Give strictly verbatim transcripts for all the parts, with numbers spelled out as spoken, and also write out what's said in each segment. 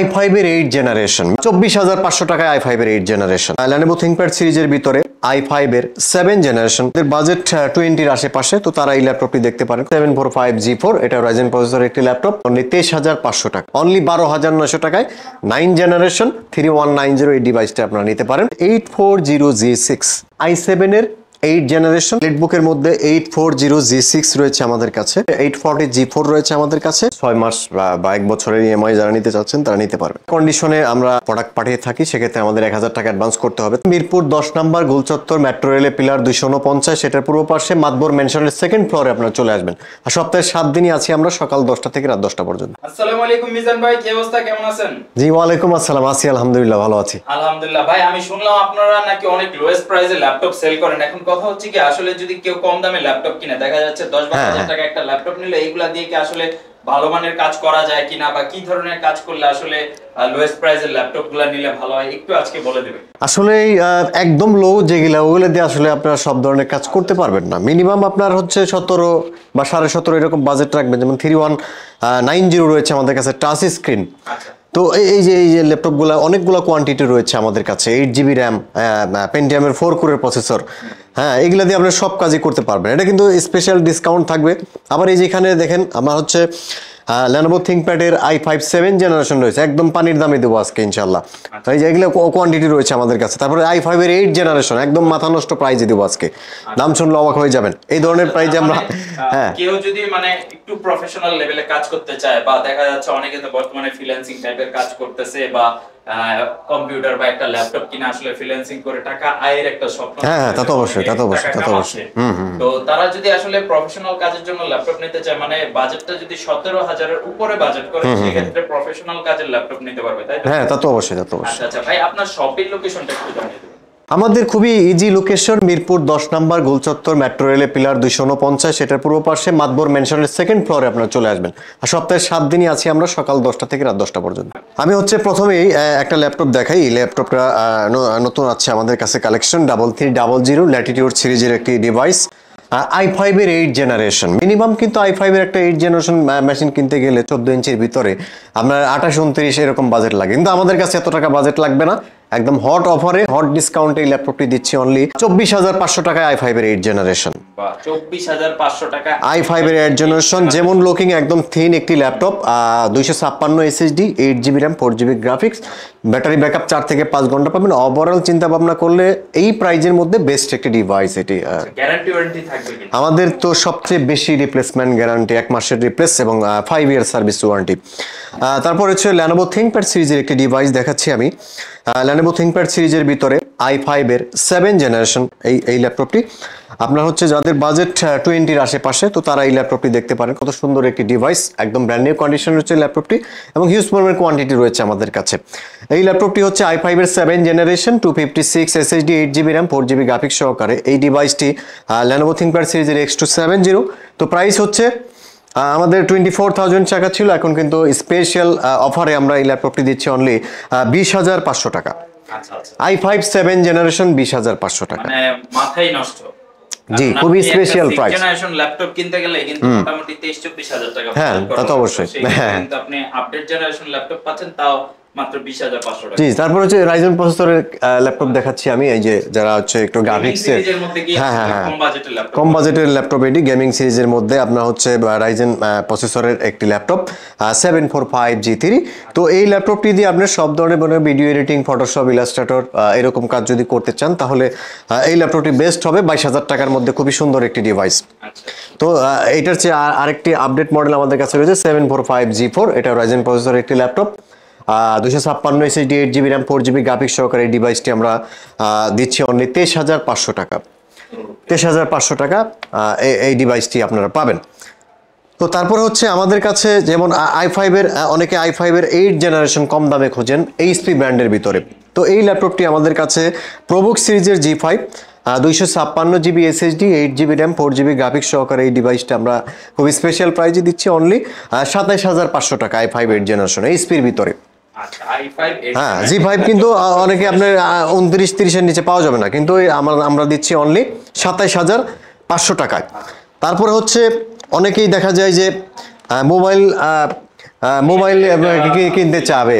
i five এর eighth generation চব্বিশ হাজার পাঁচশো টাকায় i five এর eighth generation Lenovo ThinkPad সিরিজের ভিতরে i five এর seventh generation এর বাজেট twenty এর আশেপাশে তো তারা এই ল্যাপটপটি দেখতে পারেন seven four five G four এটা Ryzen প্রসেসরের একটি ল্যাপটপ only তেইশ হাজার পাঁচশো টাকা only বারো হাজার নয়শো টাকায় ninth generation three one nine zero এই ডিভাইসটা আপনারা নিতে পারেন eight four zero G six i seven এর eighth generation netbook এর মধ্যে eight four zero G six রয়েছে আমাদের কাছে eight forty G four রয়েছে আমাদের কাছে ছয় মাস বা এক বছরের ইএমআই যারা নিতে চাচ্ছেন তারা নিতে পারবে কন্ডিশনে আমরা প্রোডাক্ট পাঠিয়ে থাকি সে ক্ষেত্রে আমাদের এক হাজার টাকা অ্যাডভান্স করতে হবে মিরপুর দশ নম্বর গোলচত্বর মেট্রো রেলে পিলার দুইশো উনপঞ্চাশ সেটার পূর্ব পাশে মাদবর ম্যানশনের সেকেন্ড ফ্লোরে আপনারা চলে আসবেন আর সপ্তাহে সাত দিনই আছি আমরা সকাল দশটা থেকে রাত দশটা পর্যন্ত আসসালামু আলাইকুম মিজান ভাই কি অবস্থা কেমন আছেন জি ওয়া আলাইকুম আসসালাম আছি আলহামদুলিল্লাহ ভালো আছি আলহামদুলিল্লাহ ভাই আমি শুনলাম আপনারা নাকি অনেক লোয়েস্ট প্রাইসে ল্যাপটপ সেল করেন এখন কথা হচ্ছে কি আসলে যদি কেউ কম দামে ল্যাপটপ কিনে দেখা যাচ্ছে দশ বারো হাজার টাকা একটা ল্যাপটপ নিলে এইগুলা দিয়ে কি আসলে ভালো মানের কাজ করা যায় কিনা বা কি ধরনের কাজ করলে আসলে লোয়েস্ট প্রাইসের ল্যাপটপগুলো নিলে ভালো হয় একটু আজকে বলে দেবেন আসলে একদম লো যেগুলা ওগুলা দিয়ে আসলে আপনারা সব ধরনের কাজ করতে পারবেন না মিনিমাম আপনার হচ্ছে সতেরো বা সাড়ে সতেরো এরকম বাজেট রাখবেন যেমন তিন এক নয় শূন্য রয়েছে আমাদের কাছে টাচ স্ক্রিন আচ্ছা তো এই যে এই যে ল্যাপটপগুলো অনেকগুলো কোয়ান্টিটি রয়েছে আমাদের কাছে eight G B RAM Pentium এর four কোরের প্রসেসর হ্যাঁ এগুলা দিয়ে আপনি সব কাজই করতে পারবেন এটা কিন্তু স্পেশাল ডিসকাউন্ট থাকবে আবার এই যে এখানে দেখেন আমার হচ্ছে Lenovo ThinkPad এর i five seventh generation রয়েছে একদম পানির দামে দেব আজকে ইনশাআল্লাহ তো এই যে এগুলা কোয়ান্টিটি রয়েছে আমাদের কাছে তারপরে i five এর eighth generation একদম মাথা নষ্ট প্রাইসে দেব আজকে দাম শুনলে অবাক হয়ে যাবেন এই ধরনের প্রাইসে আমরা হ্যাঁ কেউ যদি মানে একটু প্রফেশনাল লেভেলে কাজ করতে চায় বা দেখা যাচ্ছে অনেকে তো বর্তমানে ফ্রিল্যান্সিং টাইপের কাজ করতেছে বা কম্পিউটার বা একটা ল্যাপটপ কিনে আসলে ফ্রিল্যান্সিং করে টাকা আয়ের একটা স্বপ্ন হ্যাঁ তা তো অবশ্যই তা তো অবশ্যই তা তো অবশ্যই তো তারা যদি আসলে প্রফেশনাল কাজের জন্য ল্যাপটপ নিতে চায় মানে বাজেটটা যদি সতেরো হাজার এর উপরে বাজেট করে সেই ক্ষেত্রে প্রফেশনাল কাজের ল্যাপটপ নিতে পারবে তাই তো হ্যাঁ তা তো অবশ্যই তা তো অবশ্যই আচ্ছা ভাই আপনার শপের লোকেশনটা একটু জানিয়ে দিন আমাদের খুবই ইজি লোকেশন মিরপুর দশ নম্বর গোলচত্বর মেট্রো রেলে পিলার দুইশো উনপঞ্চাশ সেটার পূর্ব পাশে মাদবর ম্যানশনের সেকেন্ড ফ্লোরে আপনারা চলে আসবেন আর সপ্তাহে সাত দিনই আছি আমরা সকাল দশটা থেকে রাত দশটা পর্যন্ত আমি হচ্ছে প্রথমেই একটা ল্যাপটপ দেখাই এই ল্যাপটপটা নতুন আছে আমাদের কাছে collection three three zero zero latitude সিরিজের একটি ডিভাইস i five এর eighth generation মিনিমাম কিন্তু i five এর একটা eighth generation মেশিন কিনতে গেলে চোদ্দ ইঞ্চির ভিতরে আপনার আঠাশ উনত্রিশ এরকম বাজেট লাগে কিন্তু আমাদের কাছে এত টাকা বাজেট লাগবে না একদম হট অফারে হট ডিসকাউন্টে এই ল্যাপটপটি দিচ্ছি অনলি চব্বিশ হাজার পাঁচশো টাকায় i five এর eighth generation বাহ চব্বিশ হাজার পাঁচশো টাকা i five এর eighth generation যেমন লুকিং একদম থিন একটি ল্যাপটপ দুইশো ছাপ্পান্ন S S D eight G B RAM four G B graphics battery backup চার থেকে পাঁচ ঘন্টা পাবেন ওভারঅল চিন্তা ভাবনা করলে এই প্রাইজের মধ্যে বেস্ট একটি ডিভাইস এটি গ্যারান্টি ওয়ারেন্টি থাকবে কি আমাদের তো সবচেয়ে বেশি রিপ্লেসমেন্ট গ্যারান্টি এক মাসের রিপ্লেস এবং five ইয়ার সার্ভিস ওয়ারেন্টি তারপর হচ্ছে Lenovo ThinkPad সিরিজের একটি ডিভাইস দেখাচ্ছি আমি Lenovo ThinkPad সিরিজের ভিতরে i five এর seventh generation এই এই ল্যাপটপটি আপনারা হচ্ছে যাদের বাজেট twenty এর আশেপাশে তো তারা এই ল্যাপটপটি দেখতে পারেন কত সুন্দর একটি ডিভাইস একদম ব্র্যান্ড নিউ কন্ডিশনে রয়েছে ল্যাপটপটি এবং হিউজ পরিমাণের কোয়ান্টিটি রয়েছে আমাদের কাছে এই ল্যাপটপটি হচ্ছে i five এর seventh generation two fifty-six S S D eight G B RAM four G B graphics সহকারে এই ডিভাইসটি Lenovo ThinkPad সিরিজের X two seventy তো প্রাইস হচ্ছে আমাদের চব্বিশ হাজার টাকা ছিল এখন কিন্তু স্পেশাল অফারে আমরা এই ল্যাপটপটি দিচ্ছি অনলি বিশ হাজার পাঁচশো টাকা আচ্ছা আচ্ছা i five seventh generation বিশ হাজার পাঁচশো টাকা মানে মাথাই নষ্ট জি খুবই স্পেশাল প্রাইস জেনারেশন ল্যাপটপ কিনতে গেলে কিন্তু মোটামুটি তেইশ চব্বিশ হাজার টাকা হ্যাঁ তা তো অবশ্যই হ্যাঁ কিন্তু আপনি আপডেট জেনারেশন ল্যাপটপ পাচ্ছেন তাও মাত্র বিশ হাজার পাঁচশো টাকা জি তারপর হচ্ছে Ryzen প্রসেসরের ল্যাপটপ দেখাচ্ছি আমি এই যে যারা হচ্ছে একটু গ্রাফিক্স এর মধ্যে কি কম বাজেটের ল্যাপটপ কম বাজেটের ল্যাপটপ এটি গেমিং সিরিজের মধ্যে আপনারা হচ্ছে Ryzen প্রসেসরের একটি laptop seven four five G three তো এই ল্যাপটপটি দিয়ে আপনি সব ধরনের ভিডিও এডিটিং ফটোশপ ইলাস্ট্রেটর এরকম কাজ যদি করতে চান তাহলে এই ল্যাপটপটি বেস্ট হবে বাইশ হাজার টাকার মধ্যে খুবই সুন্দর একটি ডিভাইস তো এটার চেয়ে আরেকটি আপডেট মডেল আমাদের কাছে রয়েছে seven four five G four এটা Ryzen প্রসেসরের একটি ল্যাপটপ দুইশো ছাপ্পান্ন S S D eight G B RAM four G B graphics সহকারে এই ডিভাইসটি আমরা দিচ্ছি অনলি তেইশ হাজার পাঁচশো টাকা তেইশ হাজার পাঁচশো টাকা এই ডিভাইসটি আপনারা পাবেন তো তারপর হচ্ছে আমাদের কাছে যেমন i five এর অনেকে i five এর eighth জেনারেশন কম দামে খোঁজেন H P ব্র্যান্ডের ভিতরে তো এই ল্যাপটপটি আমাদের কাছে প্রবুক সিরিজের G five দুইশো ছাপ্পান্ন GB S S D eight G B RAM four G B graphics সহকারে এই ডিভাইসটা আমরা খুব স্পেশাল প্রাইজে দিচ্ছি অনলি সাতাইশ হাজার পাঁচশো টাকা i five eighth generation H P এর ভিতরে আচ্ছা i five হ্যাঁ G five কিন্তু অনেকে আপনার উনত্রিশ ত্রিশ এর নিচে পাওয়া যাবে না কিন্তু আমরা আমরা দিচ্ছি অনলি সাতাইশ হাজার পাঁচশো টাকায় তারপরে হচ্ছে অনেকেই দেখা যায় যে মোবাইল মোবাইল কিনতে চাবে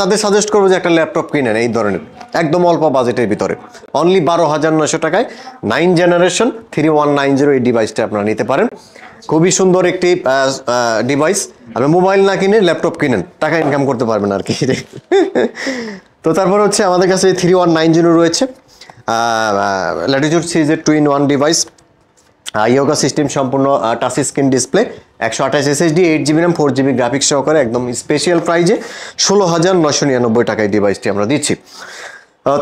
তাদের সাজেস্ট করব যে একটা ল্যাপটপ কিনেন এই ধরনের একদম অল্প বাজেটের ভিতরে অনলি বারো হাজার নয়শো টাকায় nine generation three one nine zero এই ডিভাইসটা আপনারা নিতে পারেন খুবই সুন্দর একটি ডিভাইস আপনি মোবাইল না কিনে ল্যাপটপ কিনেন টাকা ইনকাম করতে পারবেন আর কি তো তারপর হচ্ছে আমাদের কাছে থ্রি ওয়ান নাইন জিরো রয়েছে Latitude সিরিজের two in one device আইওগা system সম্পূর্ণ টাচ স্ক্রিন ডিসপ্লে একশো আঠাশ SSD eight GB RAM four GB graphics সহকারে একদম স্পেশাল প্রাইজে ষোলো হাজার নয়শো নিরানব্বই টাকায় ডিভাইসটি আমরা দিচ্ছি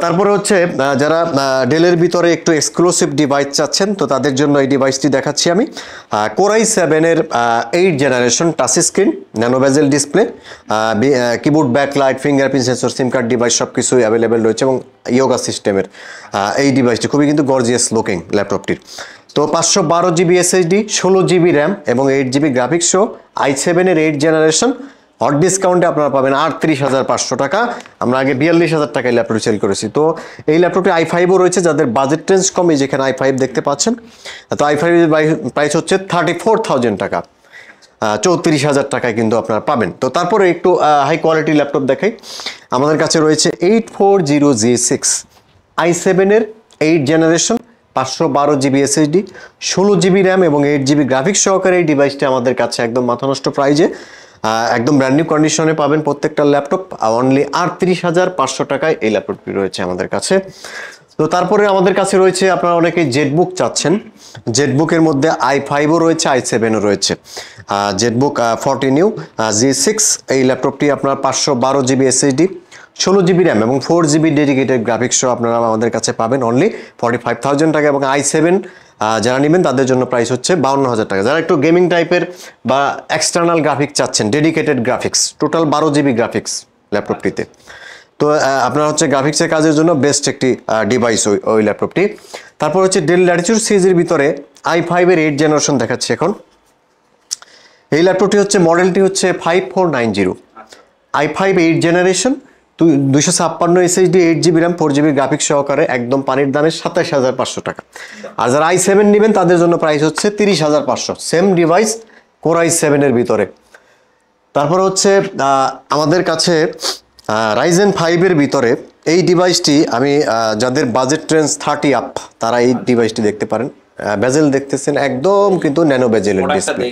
তারপরে হচ্ছে যারা ডেলের ভিতরে একটু এক্সক্লুসিভ ডিভাইস চাচ্ছেন তো তাদের জন্য এই ডিভাইসটি দেখাচ্ছি আমি Core আই সেভেন এর eight generation touch screen nano bezel display keyboard backlight fingerprint sensor SIM card device সবকিছুই अवेलेबल রয়েছে এবং ইয়োগা সিস্টেমের এই ডিভাইসটি খুবই কিন্তু গর্জিয়াস লুকিং ল্যাপটপটির তো পাঁচশো বারো জিবি এসএসডি ষোলো জিবি RAM এবং এইট জিবি গ্রাফিক্স সহ আই সেভেন এর এইট জেনারেশন হট ডিসকাউন্টে আপনারা পাবেন আটত্রিশ হাজার পাঁচশো টাকা আমরা আগে বিয়াল্লিশ হাজার টাকায় ল্যাপটপ সেল করেছি তো এই ল্যাপটপে আই ফাইভ ও রয়েছে যাদের বাজেট রেঞ্জ কম এই যেখানে আই ফাইভ দেখতে পাচ্ছেন তো আই ফাইভ এর প্রাইস হচ্ছে থার্টি ফোর থাউজেন্ড টাকা চৌত্রিশ হাজার টাকায় কিন্তু আপনারা পাবেন তো তারপরে একটু হাই কোয়ালিটি ল্যাপটপ দেখাই আমাদের কাছে রয়েছে eight four zero G six I seven এর এইট জেনারেশন পাঁচশো বারো জিবি এসএসডি ষোলো জিবি RAM এবং এইট জিবি গ্রাফিক্স সহকারে এই ডিভাইসটি আমাদের কাছে একদম মাথানষ্ট প্রাইজে একদম ব্র্যান্ড নিউ কন্ডিশনে পাবেন প্রত্যেকটা ল্যাপটপ অনলি আটত্রিশ হাজার পাঁচশো টাকায় এই ল্যাপটপটি রয়েছে আমাদের কাছে তো তারপরে আমাদের কাছে রয়েছে আপনারা অনেকে জেটবুক চাচ্ছেন জেটবুকের মধ্যে আই ফাইভ ও রয়েছে আই সেভেন ও রয়েছে ZBook fourteen U G six এই ল্যাপটপটি আপনার পাঁচশো বারো জিবি এসএসডি ষোলো জিবি RAM এবং ফোর জিবি ডেডিকেটেড গ্রাফিক্স আপনারা আমাদের কাছে পাবেন অনলি ফর্টি ফাইভ থাউজেন্ড টাকা এবং আই সেভেন যারা নেবেন তাদের জন্য প্রাইস হচ্ছে বাউন্ন হাজার টাকা যারা একটু গেমিং টাইপের বা এক্সটার্নাল গ্রাফিক্স চাচ্ছেন ডেডিকেটেড গ্রাফিক্স টোটাল বারো জিবি গ্রাফিক্স ল্যাপটপটিতে তো আপনারা হচ্ছে গ্রাফিক্সের কাজের জন্য বেস্ট একটি ডিভাইস ওই ওই ল্যাপটপটি তারপর হচ্ছে ডেল ল্যাটিটিউড সিরিজের ভিতরে আই ফাইভ এর এইট জেনারেশন দেখাচ্ছি এখন এই ল্যাপটপটি হচ্ছে মডেলটি হচ্ছে five four nine zero I five eight generation দুইশো ছাপ্পান্ন SSD eight GB RAM four GB graphics সহকারে একদম পানির দামে সাতাশ হাজার পাঁচশো টাকা আর যারা আই সেভেন নেবেন তাদের জন্য প্রাইস হচ্ছে তিরিশ হাজার পাঁচশো same device Core I seven এর ভিতরে তারপর হচ্ছে আমাদের কাছে Ryzen ফাইভ এর ভিতরে এই ডিভাইসটি আমি যাদের বাজেট রেঞ্জ থার্টি আপ তারা এই ডিভাইসটি দেখতে পারেন বেজেল দেখতেছেন একদম কিন্তু ন্যানো বেজেলের ডিসপ্লে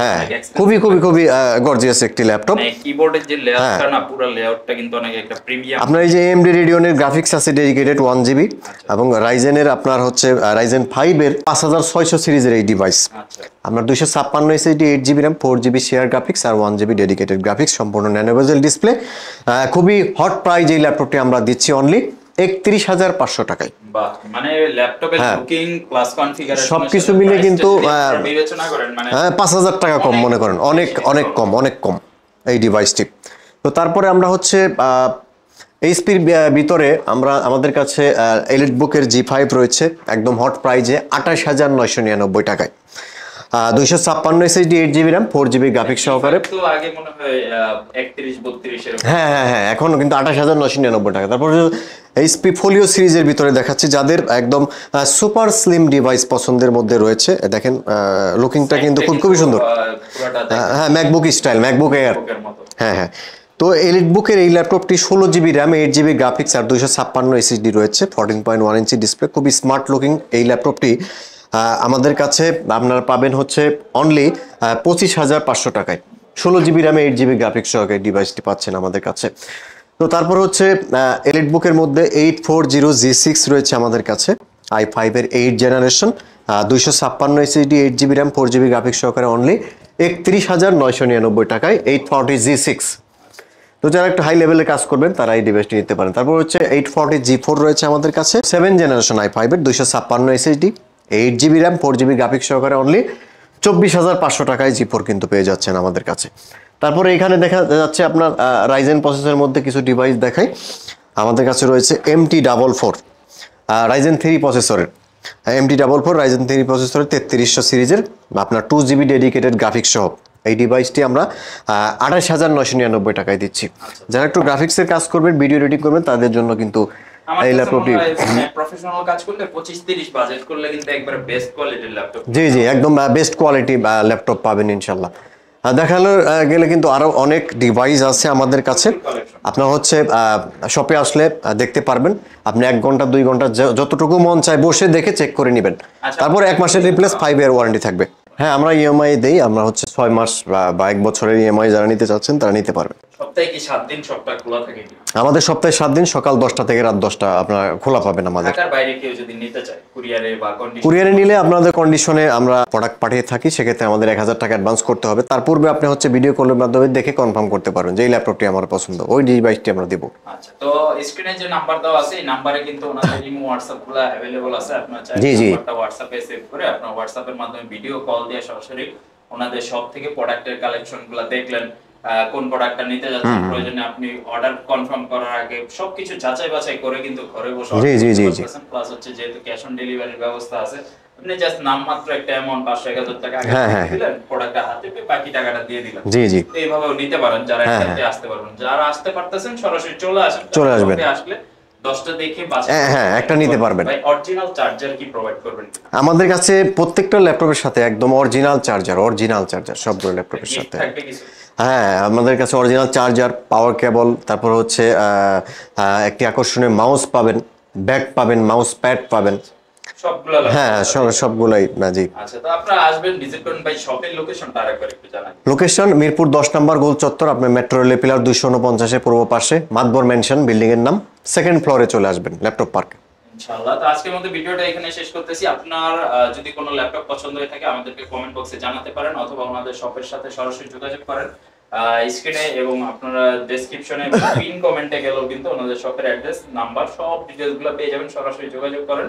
হ্যাঁ খুবই খুবই খুবই গর্জিয়াস একটি ল্যাপটপ কিবোর্ডের যে লেআউটটা না পুরো লেআউটটা কিন্তু অনেক একটা প্রিমিয়াম আপনার এই যে এএমডি রেডিয়নের গ্রাফিক্স আছে ডেডিকেটেড ওয়ান জিবি এবং Ryzen এর আপনার হচ্ছে Ryzen ফাইভ এর পাঁচ হাজার ছয়শো সিরিজের এই ডিভাইস আপনার দুইশো ছাপ্পান্ন SSD eight GB RAM four GB share graphics আর ওয়ান জিবি ডেডিকেটেড গ্রাফিক্স সম্পূর্ণ ন্যানো বেজেল ডিসপ্লে খুবই হট প্রাইস এই ল্যাপটপটি আমরা দিচ্ছি অনলি একত্রিশ হাজার পাঁচশো টাকায় মানে ল্যাপটপের লুকিং প্লাস কনফিগারেশন সবকিছু মিলে কিন্তু বিবেচনা করেন মানে পাঁচ হাজার টাকা কম মনে করেন অনেক অনেক কম অনেক কম এই ডিভাইসটি তো তারপরে আমরা হচ্ছে এইচপির ভিতরে আমরা আমাদের কাছে এলিটবুকের জি ফাইভ রয়েছে একদম হট প্রাইজে আটাশ হাজার নয়শো নিরানব্বই টাকায় দুইশো ছাপ্পান্ন SSD eight GB RAM four GB graphics সহকারে তো আগে মনে হয় একত্রিশ বত্রিশ এর হ্যাঁ হ্যাঁ হ্যাঁ এখন কিন্তু আটাশ হাজার নয়শো নিরানব্বই টাকা তারপর এইচপি ফোলিও সিরিজের ভিতরে দেখাচ্ছি যাদের একদম সুপার স্লিম ডিভাইস পছন্দের মধ্যে রয়েছে দেখেন লুকিংটা কিন্তু খুব খুবই সুন্দর হ্যাঁ ম্যাকবুক স্টাইল ম্যাকবুক এয়ার হ্যাঁ হ্যাঁ তো এলিটবুকের এই ল্যাপটপটি ষোলো GB RAM eight GB graphics আর দুইশো ছাপ্পান্ন এসএসডি রয়েছে fourteen point one inch display খুবই স্মার্ট লুকিং এই ল্যাপটপটি আমাদের কাছে আপনারা পাবেন হচ্ছে অনলি পঁচিশ হাজার পাঁচশো টাকায় ষোলো GB RAM eight GB graphics সহকারে ডিভাইসটি পাচ্ছেন আমাদের কাছে তো তারপর হচ্ছে এলিটবুকের মধ্যে eight four zero G six রয়েছে আমাদের কাছে আই ফাইভ এর এইট জেনারেশন দুইশো ছাপ্পান্ন SSD eight GB RAM four GB graphics সহকারে অনলি একত্রিশ হাজার নয়শো নিরানব্বই টাকায় এইট ফোরটি জি সিক্স তো যারা একটু হাই লেভেলে কাজ করবেন তারা এই ডিভাইসটি নিতে পারেন তারপর হচ্ছে এইট ফোরটি জি ফোর রয়েছে আমাদের কাছে সেভেন জেনারেশন আই ফাইভ এর দুইশো ছাপ্পান্ন SSD eight GB RAM four GB graphics সহকারে অনলি চব্বিশ হাজার পাঁচশো টাকায় জি ফোর কিন্তু পেয়ে যাচ্ছেন আমাদের কাছে তারপরে এখানে দেখা যাচ্ছে আপনার Ryzen প্রসেসরের মধ্যে কিছু ডিভাইস দেখাই আমাদের কাছে রয়েছে MT double four Ryzen three প্রসেসরের MT double four Ryzen three প্রসেসরের তেত্রিশশো সিরিজের আপনার টু জিবি ডেডিকেটেড গ্রাফিক্স সহ এই ডিভাইসটি আমরা আঠাশ হাজার নয়শো নিরানব্বই টাকায় দিচ্ছি যারা একটু গ্রাফিক্সের কাজ করবেন ভিডিও এডিটিং করবেন তাদের জন্য কিন্তু এই ল্যাপটপটি প্রফেশনাল কাজ করলে পঁচিশ তিরিশ বাজেট করলে কিন্তু একবারে বেস্ট কোয়ালিটির ল্যাপটপ জি জি একদম বেস্ট কোয়ালিটি ল্যাপটপ পাবেন ইনশাআল্লাহ দেখানোর গেলে কিন্তু আরো অনেক ডিভাইস আছে আমাদের কাছে, আপনারা হচ্ছে শপে আসলে দেখতে পারবেন। আপনি এক ঘন্টা দুই ঘন্টা যতটুকু মন চায় বসে দেখে চেক করে নেবেন, তারপর এক মাসের রিপ্লেস ফাইভ ইয়ার ওয়ারেন্টি থাকবে। হ্যাঁ, আমরা ইএমআই দেই, আমরা হচ্ছে ছয় মাস বা এক বছরের ইএমআই যারা নিতে চাচ্ছেন তারা নিতে পারবেন। সপ্তাহে কি সাত দিন সপ্তাহ খোলা থাকে? আমাদের সপ্তাহে সাত দিন, সকাল দশটা থেকে রাত দশটা আপনারা খোলা পাবেন আমাদের। ঢাকার বাইরে কেউ যদি নিতে চায় কুরিয়ারে বা কন্ডিশনে, কুরিয়ারে নিলে আপনাদের কন্ডিশনে আমরা প্রোডাক্ট পাঠিয়ে থাকি, সেক্ষেত্রে আমাদের এক হাজার টাকা অ্যাডভান্স করতে হবে। তার পূর্বে আপনি হচ্ছে ভিডিও কলের মাধ্যমে দেখে কনফার্ম করতে পারবেন যে এই ল্যাপটপটি আমার পছন্দ, ওই ডিভাইসটি আমরা দেবো। আচ্ছা, তো স্ক্রিনে যে নাম্বার দেওয়া আছে এই নাম্বারে কিন্তু ওনাদের ইমো হোয়াটসঅ্যাপ খোলা অ্যাভেলেবল আছে, আপনারা চাইলে নাম্বারটা হোয়াটসঅ্যাপে সেভ করে আপনারা হোয়াটসঅ্যাপের মাধ্যমে ভিডিও কল দিয়ে সরাসরি ওনাদের সব থেকে প্রোডাক্টের কালেকশনগুলো দেখলেন, কোন প্রোডাক্টটা নিতে যাচ্ছেন, প্রয়োজনে আপনি অর্ডার কনফার্ম করার আগে সবকিছু যাচাই বাছাই করে কিন্তু ঘরে বসে পাঁচ পার্সেন্ট প্লাস হচ্ছে, যেহেতু ক্যাশ অন ডেলিভারির ব্যবস্থা আছে, আপনি জাস্ট নামমাত্র একটা অ্যামাউন্ট পাঁচশো এক হাজার টাকা আগে দিলেন, প্রোডাক্টটা হাতে পেয়ে বাকি টাকাটা দিয়ে দিলেন। জি জি, তো এইভাবে নিতে পারেন যারা একসাথে আসতে পারবেন। যারা আসতে পারতেছেন সরাসরি চলে আসেন, চলে আসবেন, আসলে দশটা দেখে বাঁচা। হ্যাঁ, একটা নিতে পারবেন। ভাই, অরিজিনাল চার্জার কি প্রোভাইড করবেন? আমাদের কাছে প্রত্যেকটা ল্যাপটপের সাথে একদম অরিজিনাল চার্জার, অরিজিনাল চার্জার সবগুলো ল্যাপটপের সাথে। হ্যাঁ, আমাদের কাছে অরিজিনাল চার্জার, পাওয়ার কেবল, তারপর হচ্ছে একটি আকর্ষণীয় মাউস পাবেন, ব্যাগ পাবেন, মাউস প্যাড পাবেন, সবগুলো। হ্যাঁ, সবগুলাই। জি। আচ্ছা, তো আপনারা আসবেন, ভিজিট করুন। ভাই, শপের লোকেশনটা আরেকবার একটু জানান। লোকেশন মিরপুর দশ নম্বর গোল চত্বর, আপনি মেট্রো রেল পিলার দুইশো উনপঞ্চাশ এর পূর্ব পাশে, মাতবর মেনশন, বিল্ডিং এর নাম, সেকেন্ড ফ্লোরে চলে আসবেন, ল্যাপটপ পার্ক। ইনশাআল্লাহ, তো আজকের মতো ভিডিওটা এখানে শেষ করতেছি। আপনার যদি কোনো ল্যাপটপ পছন্দ হয়ে থাকে আমাদেরকে কমেন্ট বক্সে জানাতে পারেন, অথবা আমাদের শপের সাথে সরাসরি যোগাযোগ করেন। স্ক্রিনে এবং আপনারা ডেসক্রিপশনে পিন কমেন্টে গেলেও কিন্তু আমাদের শপের অ্যাড্রেস, নাম্বার, সব ডিটেইলসগুলো পেয়ে যাবেন। সরাসরি যোগাযোগ করেন,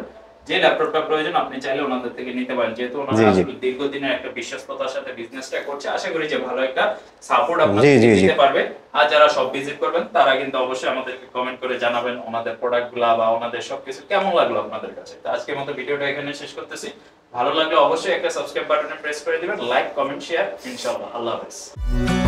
যে ল্যাপটপটা প্রয়োজন আপনি চাইলে ওনাদের থেকে নিতে পারেন। যেহেতু ওনারা দীর্ঘদিনের একটা বিশ্বস্ততার সাথে বিজনেসটা করছে, আশা করি যে ভালো একটা সাপোর্ট আপনাদের দিতে পারবে। আর যারা সব ভিজিট করবেন তারা কিন্তু অবশ্যই আমাদেরকে কমেন্ট করে জানাবেন ওনাদের প্রোডাক্টগুলো বা ওনাদের সবকিছু কেমন লাগলো আপনাদের কাছে। তো আজকের মতো ভিডিওটা এখানে শেষ করতেছি। ভালো লাগলে অবশ্যই একটা সাবস্ক্রাইব বাটনে প্রেস করে দিবেন, লাইক, কমেন্ট, শেয়ার। ইনশাআল্লাহ, আল্লাহ হাফেজ।